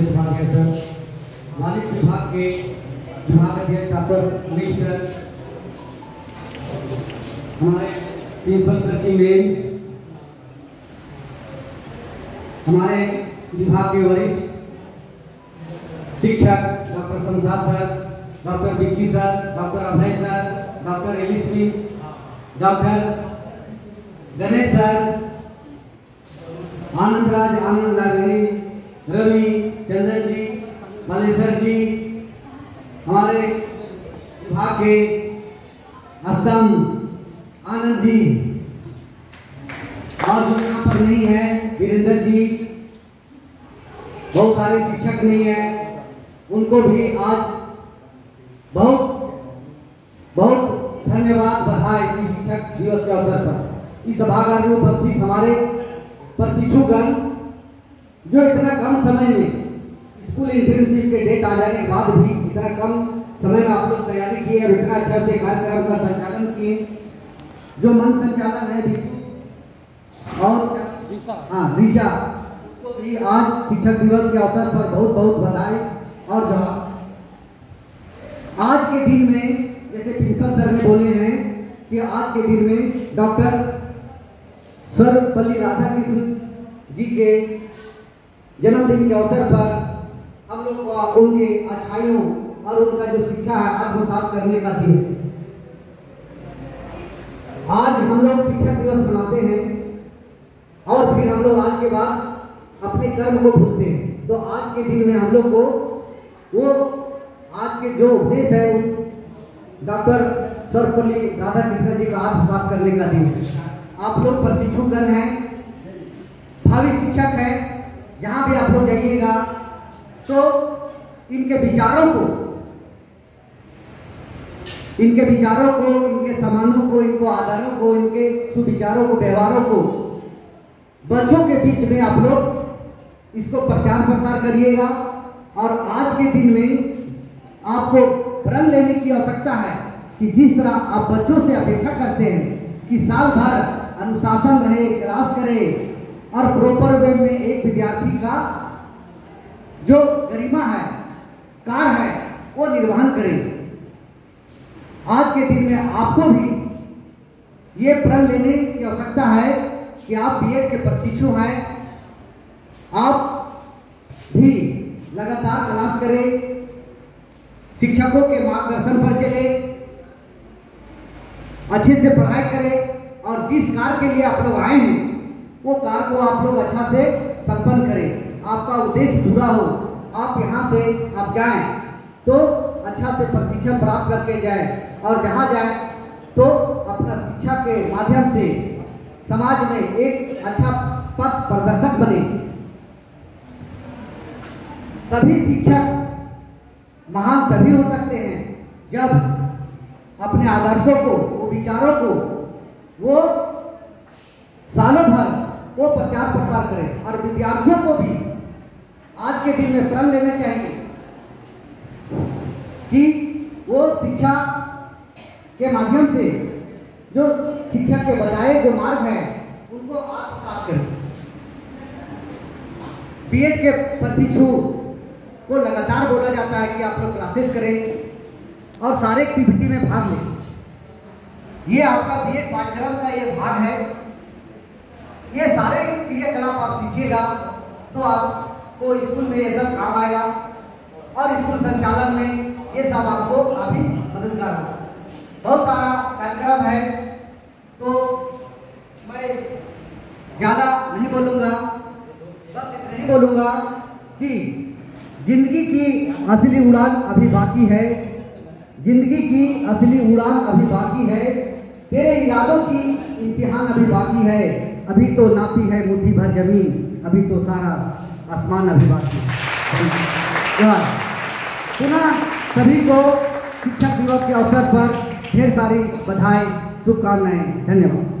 मुख्य सभागार सर, मानव विभाग के विभाग अध्यक्ष डॉक्टर अभय सर, हमारे प्रिंसिपल सर की मेन, हमारे विभाग के वरिष्ठ शिक्षक doctor Sansar sir, doctor Bikki sir, doctor Abhay sir, doctor एलिस्मी, doctor Ganesh sir, Anand Ragini, Ravi, Chandan ji, Maleshwar ji, हमारे विभाग के अस्तम आनंद जी, और जो यहाँ पर नहीं है वीरेंद्र जी, बहुत सारे शिक्षक नहीं है, उनको भी आज बहुत बहुत धन्यवाद बधाई इस शिक्षक दिवस के अवसर पर। इस सभागार में उपस्थित हमारे प्रशिक्षुगण जो इतना कम समय में स्कूल इंटर्नशिप के डेट आ जाने के बाद भी इतना कम समय में आप लोग तैयारी किए और इतना अच्छा से कार्यक्रम का संचालन किए, जो मन संचालन है बिल्कुल और हाँ ऋषा, उसको भी आज शिक्षक दिवस के अवसर पर बहुत बहुत बधाई। और जहाँ आज के दिन में जैसे प्रिंसिपल सर ने बोले हैं कि आज के दिन में डॉक्टर स्वर्वपल्ली राधा कृष्ण जी के जन्मदिन के अवसर पर हम लोग को उनके अच्छाइयों और उनका जो शिक्षा है आत्मसात करने का दिन। आज हम लोग शिक्षक दिवस मनाते हैं और फिर हम लोग आज के बाद अपने कर्म को भूलते हैं, तो आज के दिन में हम लोग को वो आज के जो उपदेश है डॉक्टर सर्वपल्ली राधाकृष्ण जी का आत्मसात करने का दिन। आप लोग प्रशिक्षुगण हैं, भावी शिक्षक हैं, जहाँ भी आप लोग जाइएगा तो इनके विचारों को, इनके सामानों को, इनको आधारों को, इनके सुविचारों को, व्यवहारों को बच्चों के बीच में आप लोग इसको प्रचार प्रसार करिएगा। और आज के दिन में आपको प्रण लेने की आवश्यकता है कि जिस तरह आप बच्चों से अपेक्षा करते हैं कि साल भर अनुशासन रहे, क्लास करे और प्रॉपर वे में एक विद्यार्थी का जो गरिमा है, कार्य है, वो निर्वहन करें, आज के दिन में आपको भी ये प्रण लेने की आवश्यकता है कि आप B.Ed. के प्रशिक्षु हैं, आप भी लगातार क्लास करें, शिक्षकों के मार्गदर्शन पर चलें, अच्छे से पढ़ाई करें और जिस कार्य के लिए आप लोग आए हैं वो कार्य को आप लोग अच्छा से संपन्न करें, आपका उद्देश्य पूरा हो, आप यहाँ से आप जाएं तो अच्छा से प्रशिक्षण प्राप्त करके जाएं और जहाँ जाएं तो अपना शिक्षा के माध्यम से समाज में एक अच्छा पथ प्रदर्शक बने। सभी शिक्षक महान तभी हो सकते हैं जब अपने आदर्शों को, वो विचारों को वो सालों भर वो प्रचार प्रसार करें। और विद्यार्थियों को भी आज के दिन में प्रण लेना चाहिए कि वो शिक्षा के माध्यम से जो शिक्षा के बताए जो मार्ग हैं उनको आत्मसात करें। B.Ed. के प्रशिक्षु को लगातार बोला जाता है कि आप लोग क्लासेस करें और सारे एक्टिविटी में भाग लें, ये आपका B.Ed. पाठ्यक्रम का ये भाग है, ये सारे क्रियाकलाप आप सीखिएगा तो आपको स्कूल में ये सब काम आएगा और स्कूल संचालन में ये सब आपको काफी मददगार होगा। बहुत सारा कार्यक्रम है तो मैं ज़्यादा नहीं बोलूँगा, बस इतना ही बोलूँगा कि जिंदगी की असली उड़ान अभी बाकी है, जिंदगी की असली उड़ान अभी बाकी है, तेरे इरादों की इम्तिहान अभी बाकी है, अभी तो नापी है मुट्ठी भर जमीन, अभी तो सारा आसमान अभी बाकी है। पुनः सभी को शिक्षक दिवस के अवसर पर ढेर सारी बधाई, शुभकामनाएं, धन्यवाद।